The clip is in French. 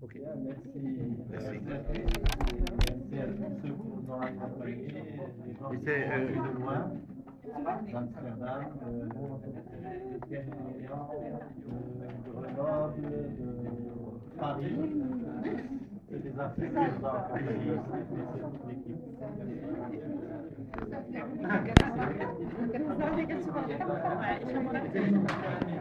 Okay. Yeah, merci. Merci à tous ceux qui nous ont accompagnés, les gens qui sont venus de loin, d'Amsterdam, de Grenoble, de Paris, et des Africains qui nous ont accompagnés, c'est toute l'équipe. Merci.